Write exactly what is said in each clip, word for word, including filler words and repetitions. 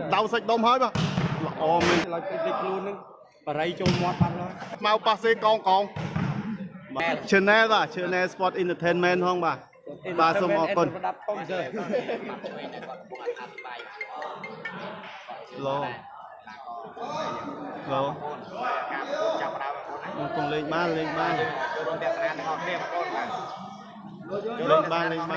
cầm đau sạch đom hơi mà lọ mình là cái địch luôn đấy và đây cho mua bán rồi mau pase con con Chanel à Chanel Sport Entertainment không bà bà xong họ còn lo lo còn lên ba lên ba lên ba lên ba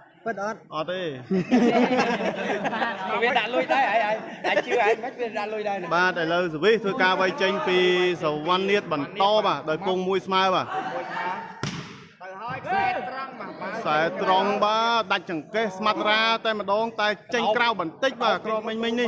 bất ớt ở đây đã lui đây ai ai chưa ai mất đã lui đây ba đại lơ rồi thôi ca vay tranh phi số văn niết bản to bà đời cùng mui smile bà sài tròn ba đặt chẳng kê smart ra tay mà đón tay tranh cao bẩn tích và con mình mình đi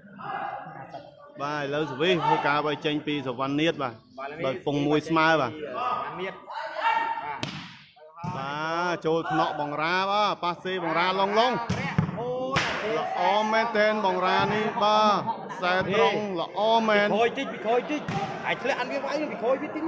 bà lâu rồi với hơi ca bài tranh pi rồi văn niết bà bởi phùng mùi smile bà bà trôi nọ bằng ra bà ba xe bằng ra long long ôm men tên bằng ra ní bà xe tròn là ôm men khôi chích bị khôi chích anh lấy ăn cái vãi bị khôi biết tính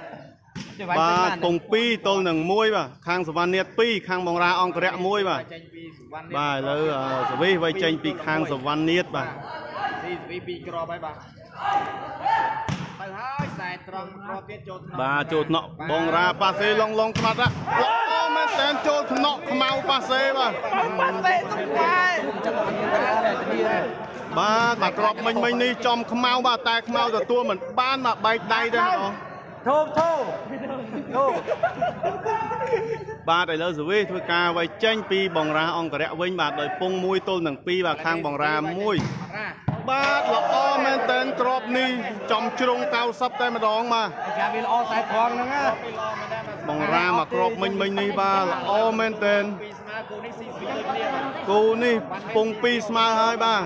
bà cùng pi tôi nằng môi bà khang sờ van niết pi khang bong ra ông kẹt môi bà bà lơ sờ vi vây tranh pi khang sờ van niết bà bà chốt nọ bong ra pa se long long mặt á long men tên chốt nọ mau pa se bà bà bà crop mình mình đi chom mau bà tai mau giờ tua mình ban mà bay tay đây đó thô thô thô ba đại lơ rồi thôi ca vay tranh pi bỏng ra ông cả đẹp vinh bà đời pung mui tôi nằng pi bà khang bỏng ra mui ba là o men tên crop ni chồng trung tao sắp tay mà đón mà bỏng ra mà crop mình mình đi ba là o men tên Cô ni Pong Pi Smile hai ba.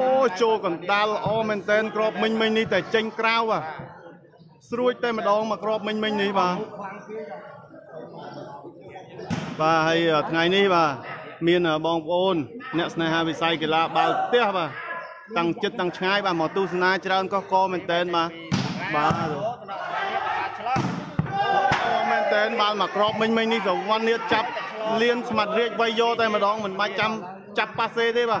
Ôi trâu còn đa lo men tên crop mình mình đi tại tranh cao à. Suối tay mà đông mà crop mình mình đi bà. Và hay ngày nay bà. Miền bóng ôn, nét này hai vị sai kì là bao tiếc bà. Tăng chất tăng trái bà, mà tu sân ai chẳng có cô mình tên bà. Bà rồi. Cô mình tên bà mà crop mình mình đi rồi văn niết chắp. Liên mặt riêng vay vô tay mà đó mình mai chăm chắp bà xê thế bà.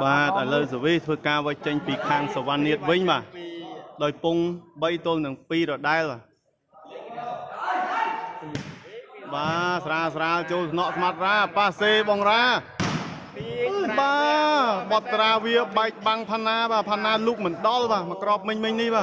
ba đời lâu rồi thôi ca với tranh pi khang sầu văn nhiệt vinh mà đời pung bay tôn thằng Pi rồi đai là ba ra ra cho nọ mặt ra ba xê bong ra ba bọt ra vía bạch băng phan na bà phan na lúc mình đo bà mà crop mình mình đi bà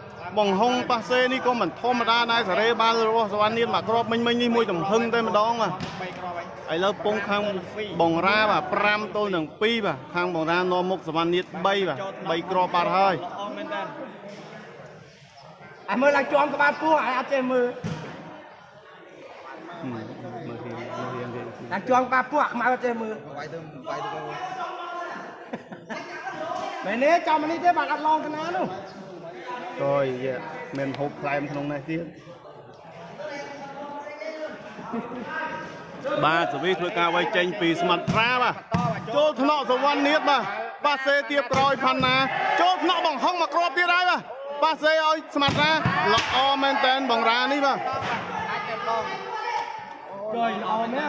bằng hông ba xe đi có mình thô mà ra đây sẽ ba rồi sầu văn niết mà crop mình mình đi môi tầm hưng tên mà đón mà ấy lớp pung khang bồng ra và pram tôi đằng Pi và khang bồng ra no mốc sầu văn niết bay và bay crop ba hơi à mưa là cho các bạn cua à chơi mưa đang chuông ba buộc mà chơi mưa mày né cho mày đi thế bạn ăn lon cái ná luôn rồi mình hộp lại em không này tiếp ba rồi thôi cao quay tranh pì mặt ra bà cho thằng nọ sầu văn niết bà bà xe tiệp rồi phần nè chốt nọ bằng không mà crop tiệp đấy bà bà xe ơi smart ra lọt o men tên bằng ra ní bà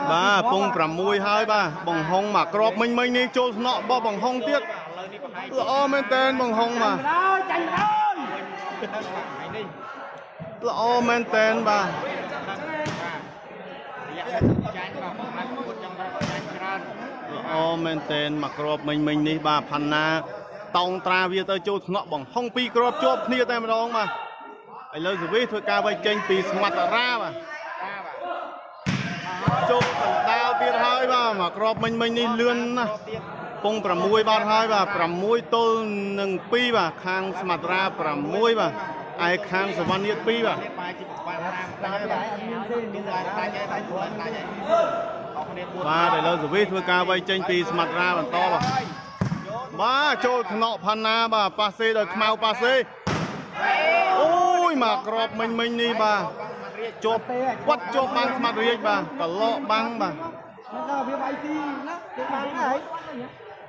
bà bông cầm mui hai bà bằng không mà crop minh minh ní chốt nọ bò bằng không tiệp o men tên bằng không mà o men tên bà ô men tên mà crop mình mình đi bà phần na tông tra việt tây châu ngọ bằng hong pi crop chốt nia tay mà đó mà ấy lâu rồi thôi ca vay kênh pì mặt ra mà chốt phần tao tiền hơi bà mà crop mình mình đi lươn bông cầm muối ba hơi bà cầm muối tô nâng pi bà khang mặt ra cầm muối bà ai khang sờ văn nhiệt pi bà bà để lâu rồi biết thưa ca vay tranh pi mặt ra bàn to rồi bà chốt nọ phan na bà pa xê đời mau pa xê ôi mà crop mình mình đi bà chốt quất chốt băng mặt riêng bà cả lọ băng bà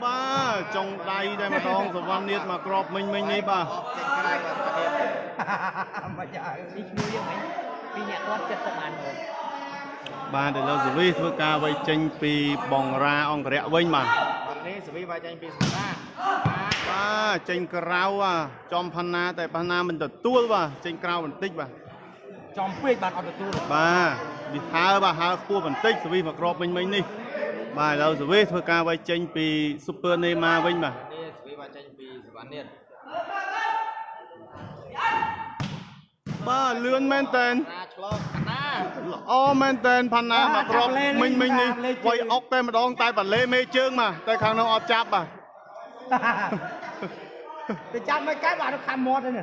ba trong tay đây mà đong sờ van nết mà crop mình mình đi ba ba để lâu rồi với ca vay tranh pi bong ra ông rẽ vinh mà ba tranh cào à chom pan na tại pan na mình đặt tua bà tranh cào mình tích bà chom pít bạn ở đặt tua ba bị há bà há cua mình tích rồi mà crop mình mình đi ba lâu rồi với ca vay tranh pi super nema vinh mà ba lươn men tên ô men tên pan na mà crop mình mình đi quay ốc tay mà đong tay bản lê mê chương mà tay khang nó ọp chạp mà cái chạp mấy cái bà nó khăn mọt đây nè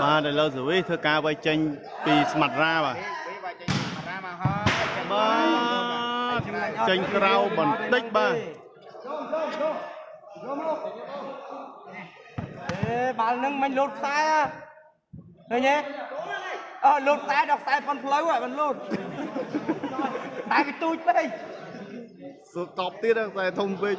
ba để lâu rồi thưa ca vay tranh pi mặt ra bà ba tranh cào bằng tích ba bà nâng mình lột sai thôi nhé lột sai đọc sai con lâu rồi mình lột tại vì tôi đây ตอบที่เรื่องใส่ทงบิด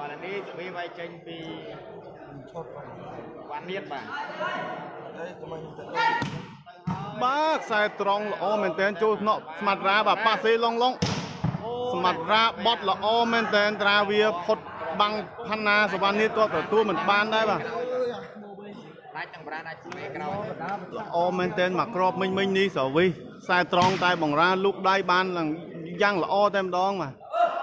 วันนี้สวีใบเจนปีวันเนียบ้าบ้าใส่ตรองละอเมนเตนจูเนาะสมัตราบ้าปาเซลองลองสมัตราบอสละอเมนเตนตราเวียพดบังพันนาสวรรค์เนียตัวต่อตัวเหมือนปานได้บ้าโอ้เมนเทนมากรอบมินมินนี่สวีใส่ตรองใต้บังราลูกได้บ้านหลังยั่งละโอ้เต็มดองมา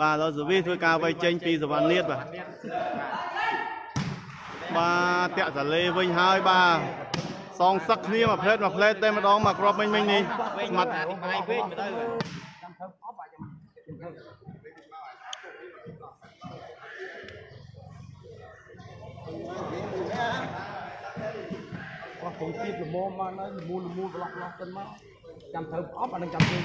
บ้าเราจะวิ่งทุกการไปเจนปีสวรรค์นิดบ้าบ้าเตะสะเลวิ่งหายบ้าซองสักนี้มาเพลทมาเพลทเต็มดองมากรอบไม่ไม่นี่มัดว่าผมตีดมอมานะมูลมูลหลักหลักกันมาจำเถอะออฟอันนั้นจำเอง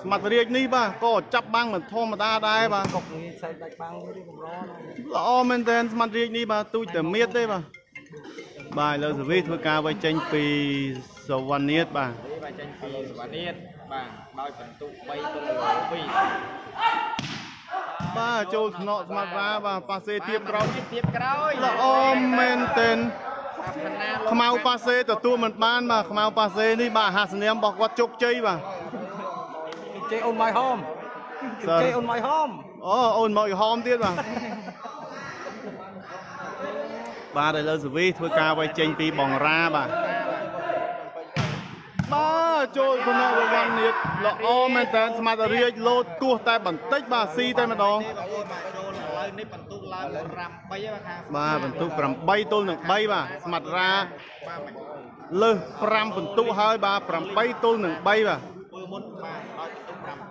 สมัตเรียกนี่บ้าก็จับบังเหมือนทอมดาได้บ้าละอเมนเตนสมัตเรียกนี่บ้าตุยแต่เมียดได้บ้าบ่ายเราสวีทุกการไปเจงปีสวรรค์นิดบ้าไปเจงปีสวรรค์นิดบ้าบ่ายเป็นตุไปตุปีบ้าโจทนอสมาบ้าบ้าปาเซตีบกรอยละอเมนเตนขมาวปาเซแต่ตัวเหมือนบ้านบ้าขมาวปาเซนี่บ้าหาสเนียมบอกว่าจุกใจบ้าใจอุ่นไม่หอมใจอุ่นไม่หอมอ๋ออุ่นไม่หอมที่บ้าบ้าได้แล้วสิวิทวีกาไปเจงปีบองราบ้าบ้าโจทนอวันนี้ละอเมนเตนสมาเรียโลดกู้แต่บันทึกบ้าซีแต่มาดองบ้าเป็นตู้กรัมใบต้นหนึ่งใบบ้าสมัตราเลือกรัมเป็นตู้เฮยบ้ากรัมใบต้นหนึ่งใบบ้า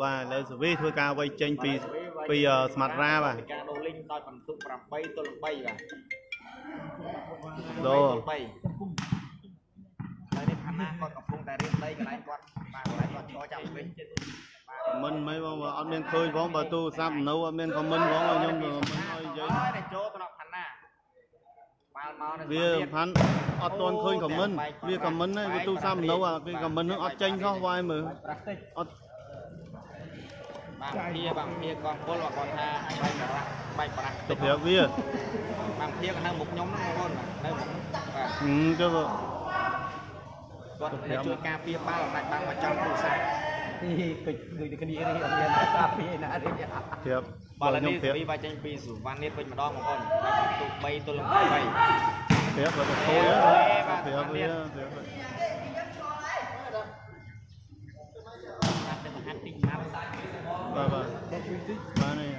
บ้าเราสวีเทอร์กาใบเจนปีปีสมาราบ้าโดmình mấy ông mà ăn miếng khơi vón bà tu sao mình nấu ăn miếng không mình vón rồi nhưng mà mình vậy bia phán ăn toàn khơi không mình bia cầm mình đấy tu sao mình nấu à bia cầm mình nó ăn chanh kho vai mờ bằng bia bằng bia còn có loại còn tha Chụp thiệt đi à? Bằng thiệt là một nhóm nó ngon hơn. Ừ, chứ rồi. Còn để chơi ca phía ba là băng mà trong đồ xa. Thì người cái đĩa này hiện nhiên là ca phía nạ đấy nhé. Thiệt. Bảo là đi vì bà chanh phí rủ văn nét với mà đo một con. Là tụi bay tôi làm tụi bay. Thiệt rồi, thôi á. Thiệt rồi, thiệt rồi. Bà bà. Bà này à?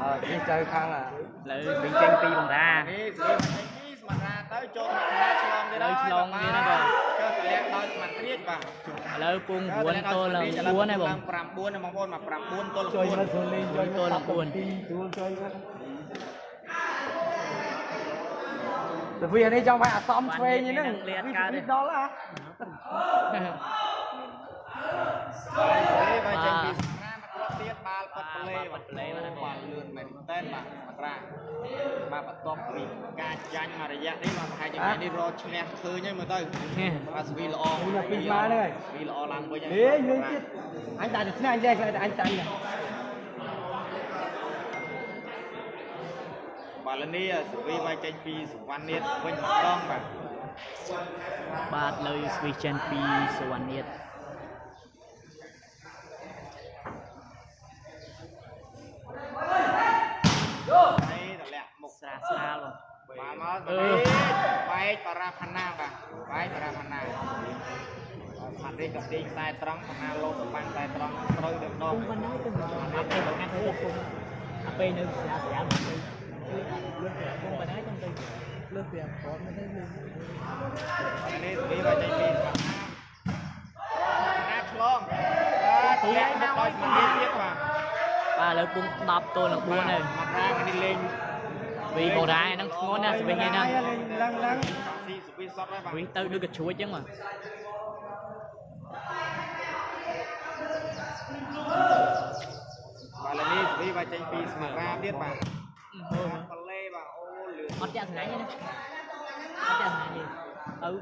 Ờ, đi chơi khăn à. Lự bị tranh pi bằng ra. Đi chơi bằng tranh pi bằng ra tới chôn bằng ra chôn đi đó. Chôn đi đó bà. Chơi cái lẹt đôi bằng riết bà. Lự cung buôn tôi là buôn này bông. Pram buôn này bông buôn mà pram buôn tôi là buôn. Chơi mà chơi lên chơi tôi là buôn. Từ vì ở đây trong phải à xóm thuê như thế. Biết đó là. Đi bằng tranh pi. Hãy subscribe cho kênh Ghiền Mì Gõ để không bỏ lỡ những video hấp dẫn. Baik para panah bang, baik para panah. Hari ketiga saya terang panah lom bang saya terang terus dong. Apa dengan aku? Apa ini saya siap. Panah itu lebih kuat dari ini. Ini lebih banyak lebih. Nak long, tidak boleh menjadi bang. Ba lỡ bung đập tôi là bung này. Panah ini ling. Vì màu đá nó ngon nè, vì nghe nè. Vì tư đưa kịch chuối chứ mà. Và lần này vì bà chanh phí mà ra biết bà. Mất chạy thằng này nha. Mất chạy thằng này nha. Ừ.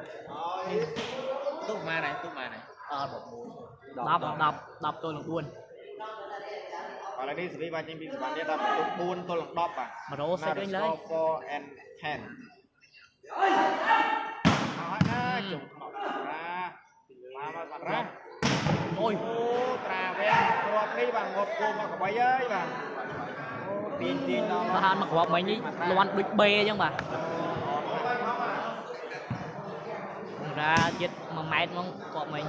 Tốt ma này, tốt ma này. Ờ, đọc, đọc, đọc tôi là buồn. Kalau ni sebab macam ni sebab dia dah buat tolong top ah. Merosot lagi. Four and ten. Ada jumpa. Lama sangat. Oi, teraweh. Kuat ni bang, kuat kuat kuat bang. Pinjin. Bahan mak kuat macam ni, lawan big B je bang. Ra jet memet mong kuat macam.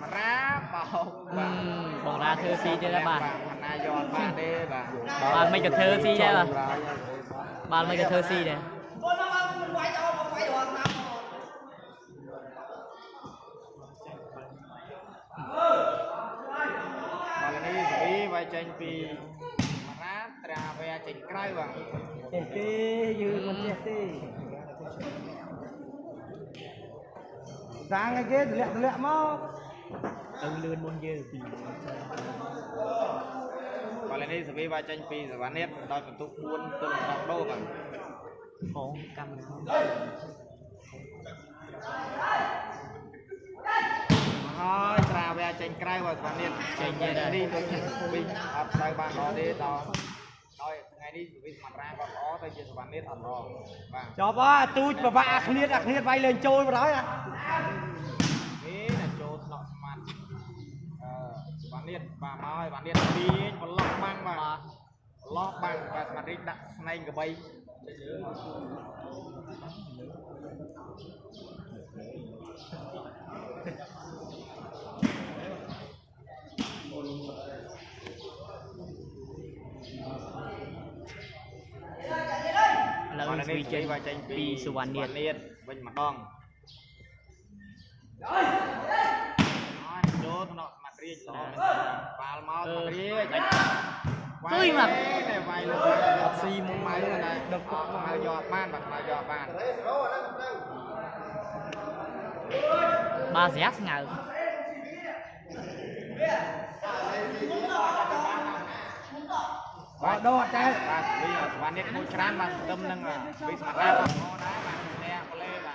Mà ra bảo. Bỏ ra thơ phí cho các bạn. Bạn mày cần thơ gì đây mà. Bạn mày cần thơ gì đây. Bạn này thấy vài chanh pì mát trà về chanh cay vào. Chanh tê như con chanh tê. Sáng cái kia lẹ lẹ mau. Tầng lươn môn dê pì. Còn lại đây sẽ bị vài chanh pì rồi bán hết đòi phần tục buôn từng đọc đô bằng. Không cầm được không? Thôi, trả về chanh cây và bán hết chanh nhẹ đi tôi nhận của mình. Hấp sai bạn đó đi đó. Rồi, ngày đi vì mặt ra còn có tôi chỉ bán hết ẩn rồi. Chó bó, tôi và bà ạc niết, ạc niết bay lên trôi vào đó ạ. Thế là trôi lọt mặt. Bán hết, bà mời, bán hết đi, bà lọc băng và lọc băng và mặt rích đặt nhanh cả bây. Vì chơi và tranh phi sự hoàn niên bên mặt đòn chốt nó mặt riêng vào máu mặt riêng tôi mà này vài lần xi một máy rồi này đập vào giò ban bằng vào giò bàn ba rẽ ngầu và đo trái và nét mũi trán và đâm nâng à bị sạt ra và ngó đá và nè có lê và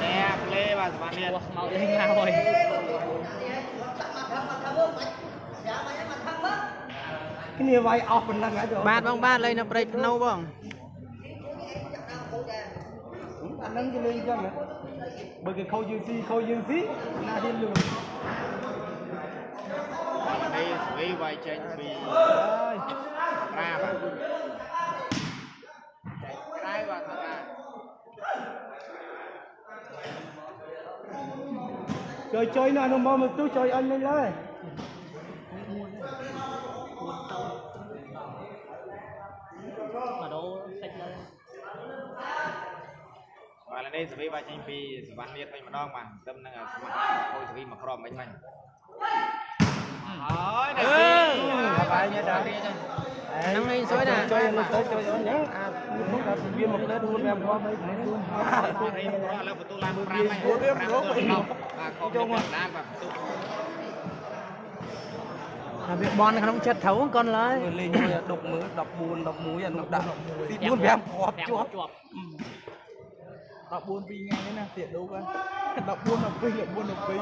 nè play và bạn điệt màu lên nào rồi cái này vay off mình đang ngã rồi ba bông ba lên nó play nâu bông anh nâng cái lên cho nữa bởi cái khâu dương xí khâu dương xí là điên luôn vì vậy trên vì ra và trái và thật ra chơi chơi nào không bao mà tôi chơi anh lên đây mà đâu sạch lên và lên đây vì vậy trên vì sự văn liệt với mặt đong mà tâm năng là mặt tôi vì mà crom với anh hỏi này bài như đó năm nay sói nè chơi nó chơi chơi nó nhớ à lúc đó viên một cái luôn em có mấy cái luôn đó là tôi làm ra mày tôi biết đó mà không làm mà tôi làm việc bon nó không chết thấu con lấy lên độc mứa độc buồn độc muối à độc đạn thì buồn em họp chuột độc buồn vì ngay đấy nè tiện đâu con độc buồn độc phi độc buồn độc phi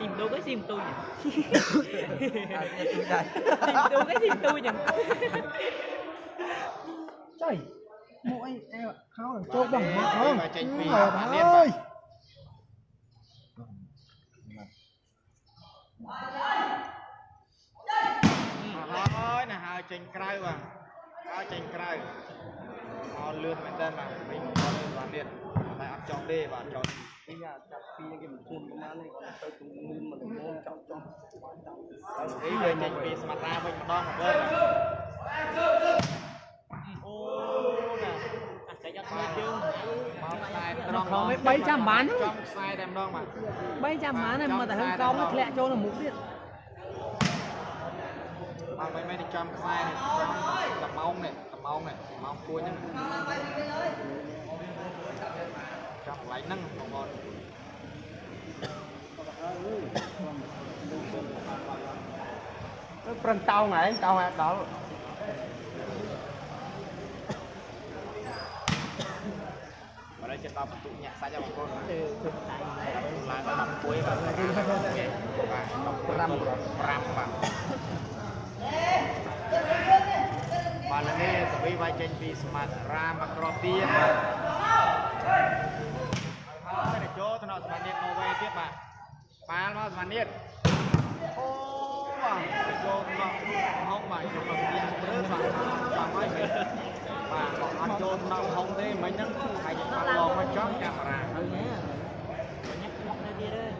tìm đâu cái sim tôi nhỉ tìm đâu cái sim tôi nhỉ trời mũi em khao là trâu bằng mũi không trời bà ơi nói là hai chanh cay mà hai chanh cay nó lươn bên tên mà mình có lươn toàn điện lại áp chọn đê và chọn bây giờ chọn phi cái mình phun cái má này còn tôi cũng lươn mà mình phun chọn chọn đấy về chanh phi mặt ra mình mà đo một bên ô nè cái giật ba chương không mấy bảy trăm bán sai đem đo mà bảy trăm bán này mà tại hôm cao nó lẹ cho là mũ điện mà mấy mấy trăm sai này tầm mông này tầm mông này mông cua nhá chọc lại nâng một con cái phần tàu này tàu hạt đó ở đây trên tàu tụ nhạc sai cho một con là nó nằm cuối và nó nằm vào Bạn này tụi mình vai trên vì smart ram và crop tiếp bạn. Đây là chỗ tụi nó smart net Norway tiếp bạn. Bạn nó smart net. Ô, cái chỗ tụi nó không phải chỗ đồng tiền nữa bạn. Bạn nói vậy. Bạn còn ăn chỗ tụi nó không thế mấy nắng hay bạn lo mà chót camera thôi nhé. Mình nhắc một cái đi đây.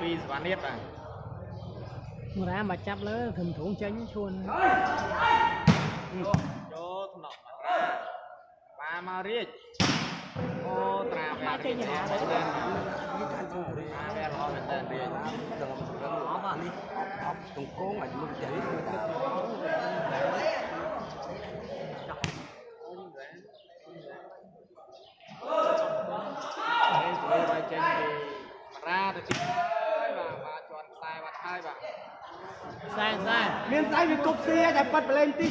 Vì bán hết à? Ra mà chắp lỡ thường thủ tránh chuồn. Chốt nọ ra. Ba mà riết. Ô trà về riết nè. Ba về lo về tên riết. Nó mà đi. Tùng cố mà mực giấy. Đây tụi vai chanh thì ra được chứ. Sai bạn. Sai sai. Miền Tây bị cục xe để bật lên tí.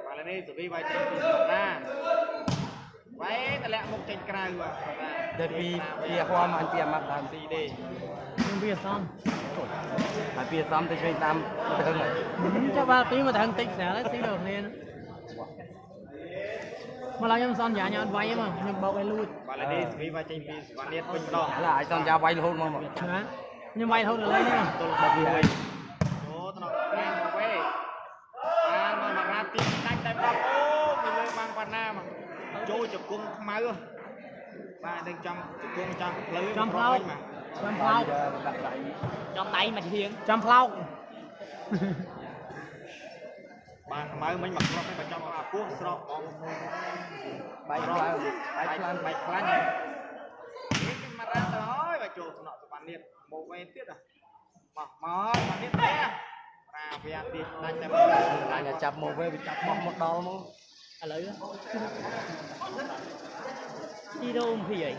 và là đây tụi đi vai trên ra váy ta lẹ một tranh cài mà đợt vì bia hoa mà anh bia mặt làm gì đi bia xong phải bia xong thì chơi tam thằng này cho ba tí mà thằng tịch sẽ lấy tí được nên mà là em son giả nhau anh váy mà nhưng bọc em luôn và là đây tụi đi vai trên bia và liên minh đó là ai son giả váy luôn mà nhưng váy thôi được lấy nhá tôi bọc người tìm cách tay bóng ô mình lên băng Việt Nam mà chơi chụp cung máu và đang trong chụp cung trong lấy trong phao mà trong phao trong tay mình hiền trong phao bạn máu mình mặc nó phải trong là cuốc sọ bóng bay bay bay lan bay lan cái mà ra rồi và chụp nọ tụi bạn liền một bên tiếp rồi mặc máu mà tiếp đấy à về tiền đang chập đang nhà chập một về chập bóc một đòn luôn à lấy đi đâu không vậy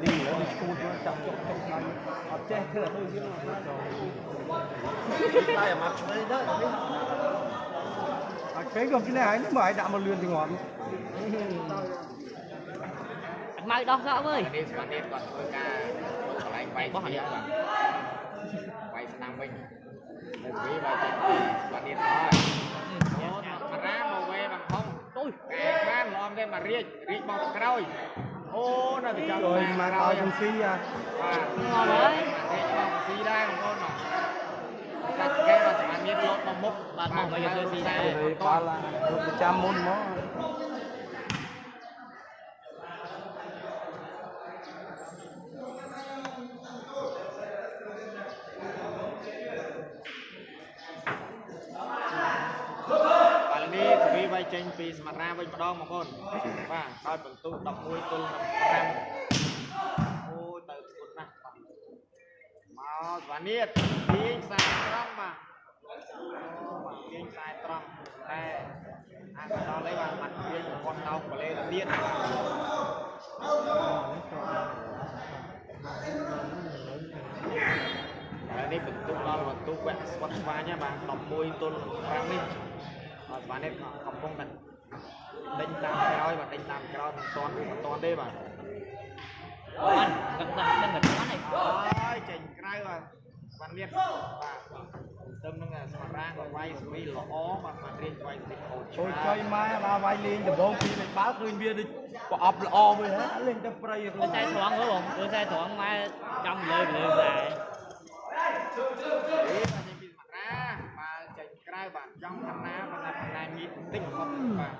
đi nữa đi cua cho chập chập chập học chơi thế là thôi chứ tay mặt đây đó cái gồm cái này nó mời đạm một lượt thì ngon mai đó sao ơi đi còn đi còn thôi ca còn anh quay bóc vậy quay sang mình để quý bà chị bà điện thoại mà ra màu về bằng không tôi kẹt mang lòm đây mà riêng riêng bằng cái đôi ô nó bị chồng rồi mà tao trong si à ngon đấy riêng bằng si đây còn ngon mà đặt cái mà sản nghiệp lót bằng mốc bạn mong bây giờ chơi si đây toàn là một trăm môn mó chênh vì mặt ra với mặt đong mà con và đôi bằng tu đọc môi tu làm ôi từ một mặt màu và niết biên sai trăng mà biên sai trăng đây anh đo lấy vào mặt biên con đau của lên là biên đây bằng tu đo bằng tu quẹt quạt qua nhé bạn đọc môi tu làm đi và nên học công mình đánh tam cái và đánh tam cái thằng toàn thằng toàn đấy bạn anh đặt đặt đặt đặt này rồi chỉnh cái rồi bạn biết và tâm năng ra là quay mấy lõ mà mà lên quay thì thôi chơi má là quay lên thì bố kia mình báo lên bia đi bọp lõ với hết lên tập play rồi có sai thoáng nữa không có sai thoáng mà trong lời lời lại ra mà chạy ra bạn trong thằng na mà là thằng này nhịn tinh không mà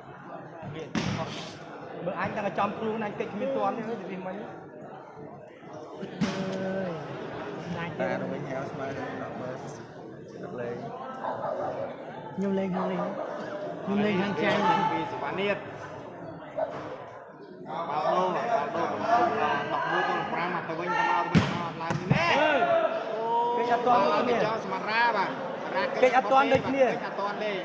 hiện không bữa anh đang ở trong khuôn anh tịch miên toán nữa thì mình ta đâu nhau smile lên nhung lên nhung lên nhung lên hàng trai vì sự ban nhiệt bao đô bao đô đọc đôi con pram mà tôi vinh tham ao tôi vinh làm gì nè cái ắt toàn là cái cho smart ra bà cái ắt toàn đây kia ắt toàn đây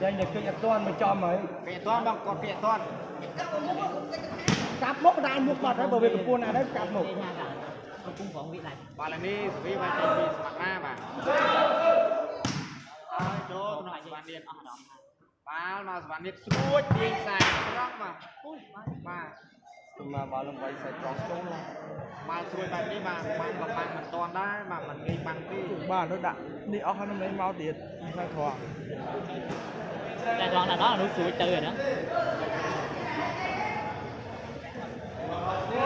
đây là cái toàn mà cho mấy cái toàn bằng còn cái toàn cặp mốc đan mốc bật đấy bởi vì cái cuốn này đấy cặp mốc cũng có vị này bà làm đi vì vậy thì mặt ra bà cho nó bàn điện bà mà bàn điện suốt đi xài răng mà bà mà bà làm vậy xài tròn xuống mà xuôi bàn đi bà bàn bằng bàn mình toàn đấy mà mình đi bằng đi bà nó đặt đi ở hai năm mấy mau tiền là thọ là thọ là đó là nước suối chơi rồi đó đi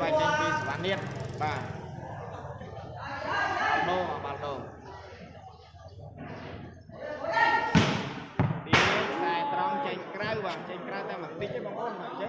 bài trên đi bán điện bà nô bà đầu đi xài trong trên cây bà trên cây ta mặc tít chứ bà ôn mặc chết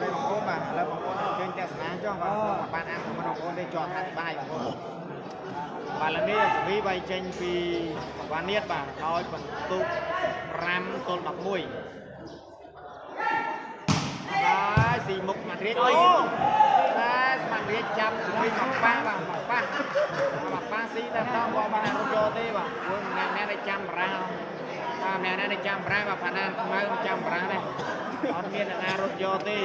đây một cô mà là một con trên cha sáng cho mà bạn ăn mà một con đây tròn hai bài một con và lần này vì bài tranh vì quan niết và nói phần tu ram tôn đọc mùi si mục mặt riết ôi ta mặt riết chăm suy mặt ba và mặt ba mặt ba si ta tao bỏ ba hàng cho tê và hôm nay đây chăm ra hôm nay đây chăm ra và phần ăn mai chăm ra này còn miền là ăn cho tê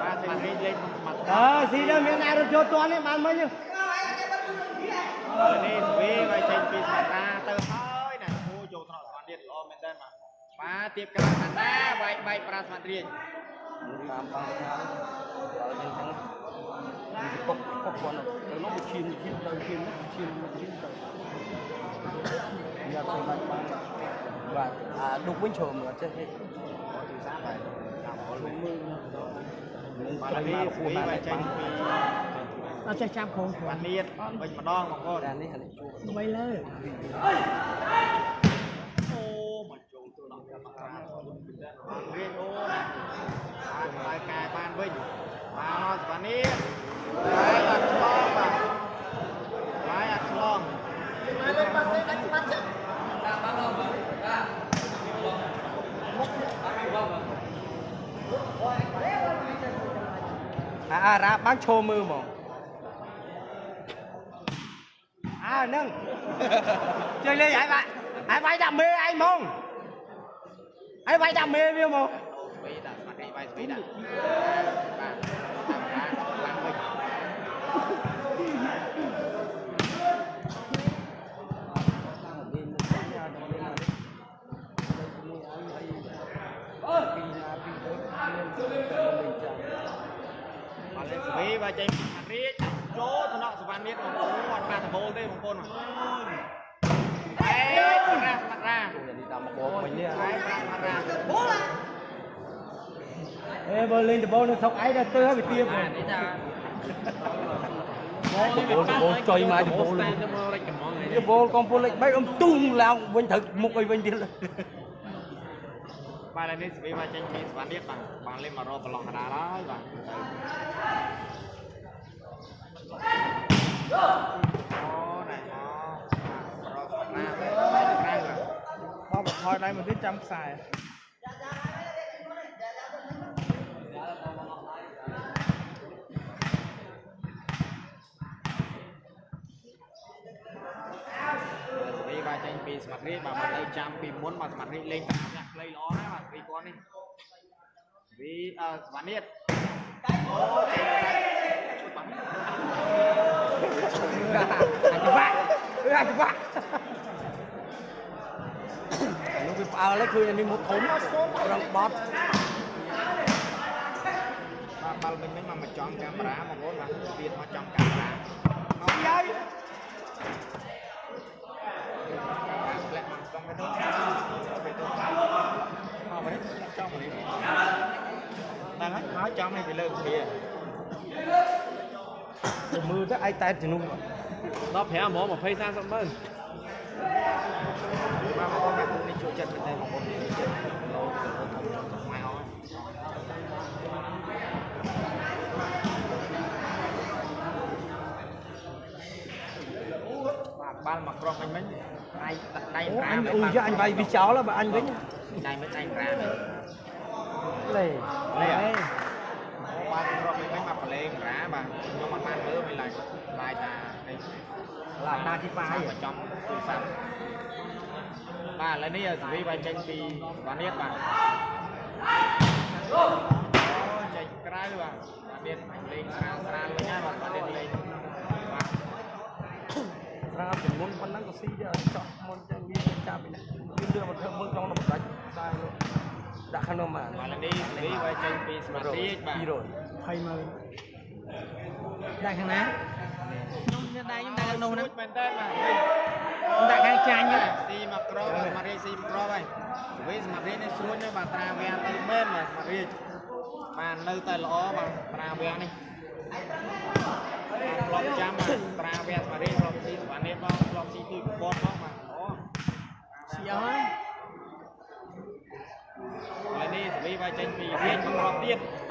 ba mặt riết lên mặt ba si đó miền ăn cho toàn đấy bạn mới chứ này về và trên pin mặt ta từ thôi này mua chỗ thọ toàn điện lo mình đây mà ba tiếp cái mặt ta bay bay pras mặt riết gampang kan kalau kencang kok kok kono kalau bikin bikin bikin bikin bikin ya sampai và đục bên chồm nữa chứ hết có từ sáng này làm có mưa mà là đi đi bài tranh nó sẽ chạm khổ hoàn niên mình mà đo một con đàn đi hả nó bay lên ô mà chồm tôi làm ra mặt ra riêng ô bài cài ban vinh mà nó và ní bài đặt long mà bài đặt long bài lên bắt xe đánh bắt chứ là bao lâu rồi là à ra bán show mưa mỏng à nâng chơi lên hãy bạn hãy bay đam mê anh mông Ai vai đam mê biết không? Vai đam mê, vai vai đam. Vì và chạy mặt riết chỗ thằng nọ Svan biết mà còn ba thằng bố đây một con mà. Đấy, ra mặt ra. Đi tầm một bố mình đi. Đấy, mặt ra. Bố là. Ê bơ lên thì bố nó thọc ấy ra tư hết bị tiêm. À, đấy ta. Bố bố chơi mà thì bố. Cái bố con bố lệnh bách ông tung lao bên thực một cái bên đi. Ba lần này vì mà tranh mình Svan biết bằng bằng lên mà rồi còn lòng đá đó và. Ô này nó rồi còn na đấy na rồi. Bao bọc thôi đây mình biết chăm xài. Vì mà tranh mình Svan biết bằng mình chăm vì muốn mà Svan biết lên. Lấy ló đấy mà vì con đi vì à Svan biết ô đấy anh chụp bạc lúc bị phá lấy khơi anh đi một thúng răng bọt ba ba mình mới mà mà chọn camera mà vốn mà tiền mà chọn camera nó dây lại mà xong cái đó đấy trong này ta nói nói cho mày bị lơ kìa mưa các ai tay thì nung nó phải mỏ mà phê sang xong mới ba con này cũng đi chịu chân bên đây một con ngoài họ ba mặt con anh mấy ai tay anh ui cho anh vay vì cháu là bà anh đấy này mới tay ra này này này ba con rồi mình mặc lên ra bà nó mặc mang nữa mình lại lại ta đây là ta chỉ ba ở trong từ sau bà lấy này vì bà tranh thì bà biết bà chạy ra rồi bà biết lên ra ra với nhau bà biết lên ra thì muốn con nắng có xí giờ chọn môn chơi đi cha mình đưa một thơm mương trong nó một đánh sai luôn đã khăn nó mà mà lần đi đi vai trên pi smart mà đi rồi hay mà đại khăn ná nhưng đây chúng ta đang nôn nè đại khăn trai nhá si mặc pro mà đi si pro vậy với smart đi nên xuống nhá bà tra về từ bên mà smart đi mà nơi tài lõ bà tra về này lọp chạm mà tra về smart đi lọp si bạn em không lọp si từ con không mà giờ là đi vì vai tranh vì riêng trong rọt tiên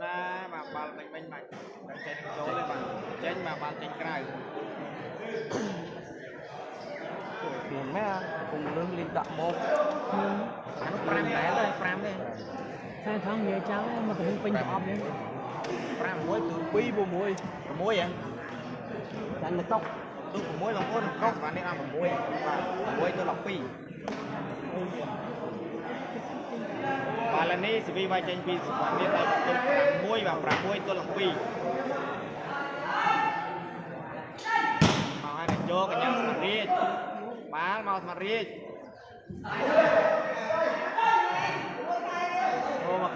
là mà bàn mình mình mạnh tranh số lên mà tranh mà bàn tranh cài tiền mấy cùng lương lên đậm một pram đấy rồi pram đây sang tháng về cháu mà tụi mình học đấy pram muối từ quý vô muối muối vậy đang là tóc tôi của mỗi lòng con góc và nên ăn của muối muối tôi lọc phi và lần này vì vai tranh phi và nên là muối và bạc muối tôi lọc phi màu hai cái chỗ cái nhang mặt riết bán màu mặt riết Cho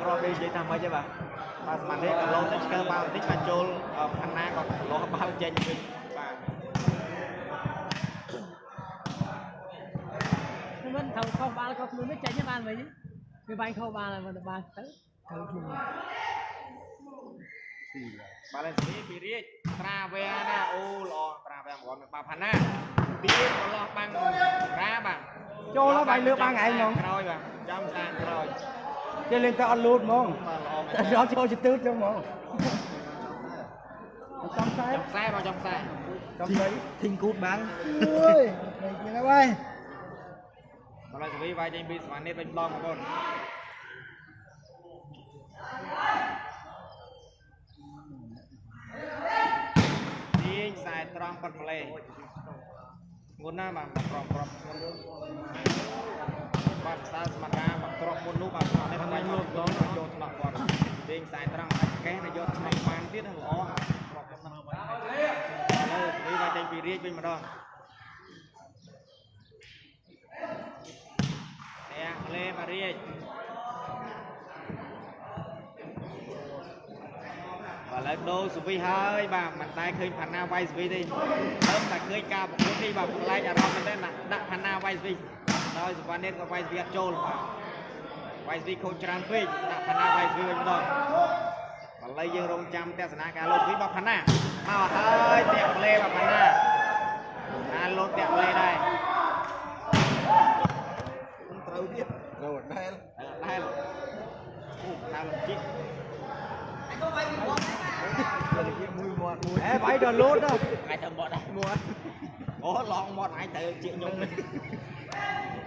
nó bay lướt ba ngày không? Rồi bà, trăm ngàn rồi. Chơi lên tao ăn luôn không? Rõ cho chị tước đúng không? Trong xe. Trong xe vào trong xe. Trong đấy. Thinh cút bán. Ui, mình kia nó bay. Bà lại xử vai cho anh bị xoắn hết anh lo mà con. Điên xài tròn bật một lề. Ngôn na bằng tròn tròn bằng sao mà ra bằng tròn một lúc bằng tròn này thành luôn đó là vô tận còn riêng sai trăng cái này vô tận mang tiết hàng ó đi vào tranh bị riêng bên mà đó nè lên mà riêng và lấy đôi súp vi hơi bà mình tay khơi pan na vai súp vi đi lớp tay khơi cao một chút đi bà một lai đã đo mình đây là đặt pan na vai súp vi rồi súp vi nên có vai súp vi trôn mà vai súp vi không tràn vi đặt pan na vai súp vi rồi và lấy dương rong châm teo sơn cá lột vi bà pan na màu hơi đẹp lê bà pan na ăn lột đẹp lê đây không trâu tiếp rồi đây đây làm chi ê phải đòn lốt đó ai thầm bọn ai mua có lon bọn ai tự chịu nhung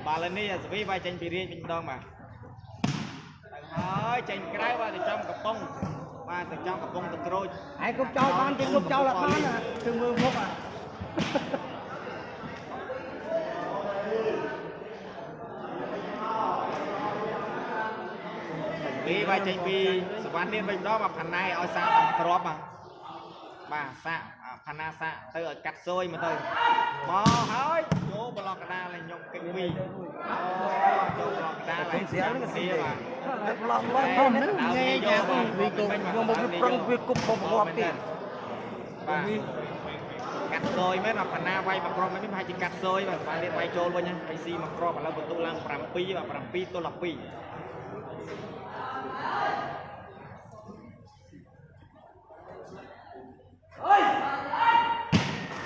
bà lên đi vì vai tranh bị riêng mình đòn mà ơi tranh cái đấy vào trong cặp bông và từ trong cặp bông từ rồi ai cũng cho con chứ cũng cho là con à từ mưa mốt à vì vai tranh bị quán liên minh đó mà phần này ở xa làm crop mà bà xa phần na xa tôi ở cắt xôi mà thôi bỏ hơi chỗ bờ lọt ra là nhộng kinh vi chỗ lọt ra là xé nó xé mà lọt lọt không nó nghe nhà vì cùng nhưng mà nó rong việc cục bông bọt đi cắt xôi mới là phần na vay mà crop mới phải chỉ cắt xôi mà phải liên vay trôi luôn nha hay gì mà crop mà lâu bật tu lăng làm pi và làm pi tôi làm pi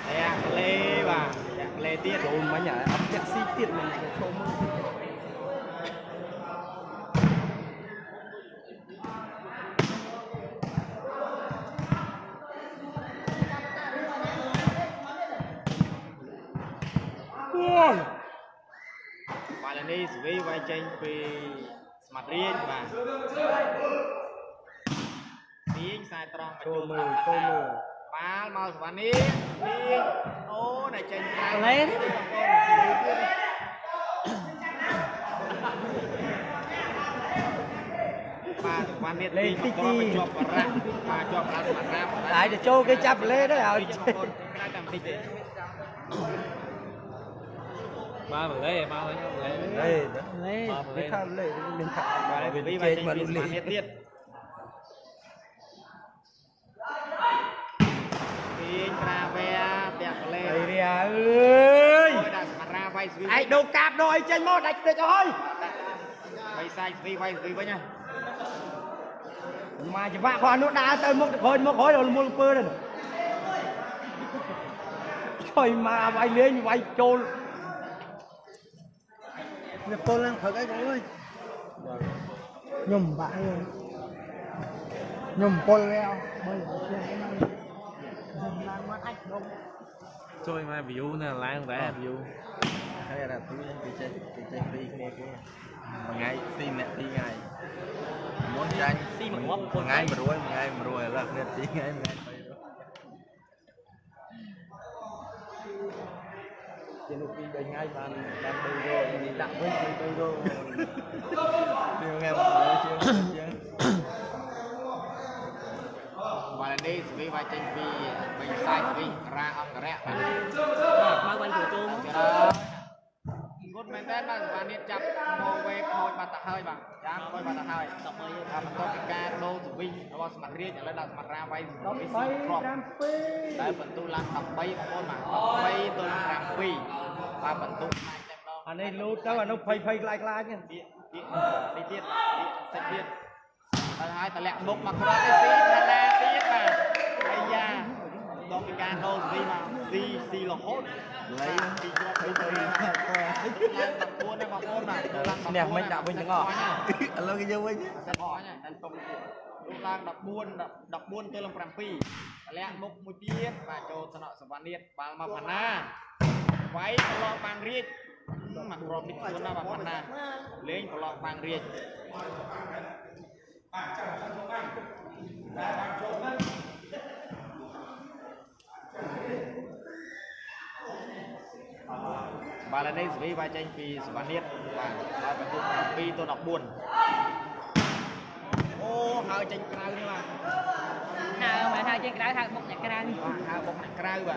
đẹp lê bà đẹp lê tiết đồn mà nhả ấm đẹp xí tiết mình lại cho mơ bà là đi xử lý vai tranh vì mặt riêng bà riêng sai tròn và chôn mơ chôn mơ Mal mau sepan ni, ni, oh nak cengkang. Lain. Ba sepan ni, ni macam berjuang berat, berjuang berat semangat. Tapi dia cow kecap leh dah. Ba berleh, ba berleh. Leh, leh. Kita leh, kita. Beri macam ni sepan ni. Ai đồ cạp đồ ấy trên mốt đạch được rồi bay sai vì quay vì với nhau mà chỉ vạ qua nút đá tới mốt khối mốt khối rồi mua pơ rồi trời mà bay lên bay trôn nhập con lang thật ấy con ơi nhầm bạ rồi nhầm con leo bây giờ nhầm lang mất ách đông chơi mà view nè lang vẽ view hay là tôi đi chơi đi chơi đi nghe kia ngày xin nè đi ngày muốn tranh xin một mốc một ngày mà rồi một ngày mà rồi là nè đi ngày mà trên lúc đi đây ngay bàn bàn đi rồi thì đặt với đi rồi điều nghe mà chưa và là đi vì vai tranh vì mình sai vì ra ông rẽ mà មែនតែបាទសម្រាប់នេះចាប់មកវេខូចបាត់ទៅហើយបាទចាំខូចបាត់ទៅហើយដល់មើលថាបន្ទាប់ពីការដូរទវិញរបស់សមត្ថរាជឥឡូវដល់សមត្ថរាវាយពីសង្គ្រាមតែបន្ទុះឡើង13បងប្អូនបាទ13ទល់7បាទបន្ទុះតែតែម្ដងអានេះលូតទៅអានោះភ័យភ័យខ្លាចខ្លាចទៀតនេះទៀតសិតទៀតដល់ហើយតម្លាក់មុខមកគ្រាប់អេស៊ីថាណាទៀតបាទអាយ៉ាต้องมีการโดนซีมาซีซีหลงโคตรเลยตีก็ไปตีตัดตัวได้มาโคตรมาเนี่ยไม่ดับไม่จังหรอเราก็ยังไม่ใช่บ่อเนี่ยดันตรงลูกล่างดับบุญดับบุญเจอลงแปมปีและมุกมุจีมาโจสนอสวรรค์นิดบางมาพันนาไว้ตลอดบางรีดหมักรอบนิดตัวหน้าบางพันนาเลี้ยงตลอดบางรีดvà lần này dưới vai tranh vì sự ban niết và là vận dụng hành vi tôi đọc buồn ô hai tranh cào nhưng mà nào mà hai tranh cào hai bốc nhặt cào hai bốc nhặt cào và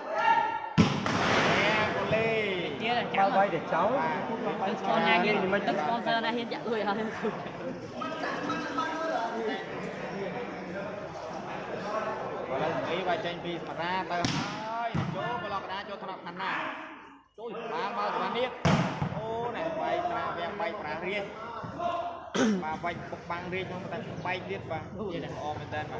con lê bao vay để cháu con nhà kia mình tức sponsor đã hiện dạng người hả và lần xử lý vai tranh vì sự ra tờ ơi chỗ bà lọc đá cho thật hẳn nà trôi bán vào sự ban niết này bay ra về bay ra riêng mà bay cục băng riêng không phải bay riết và như này ôm lên tên mà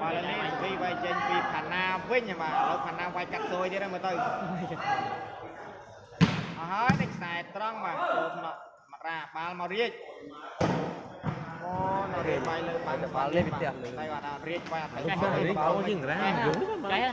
và lần này khi bay trên vì Thành Nam với nhà mà lâu Thành Nam bay cắt xôi thế đó mà tôi hết đánh xài trăng mà mặt ra ba màu riêng để bay lên bay được vào lên bị tiệt rồi đây là riết bay được bao nhiêu ra đúng cái này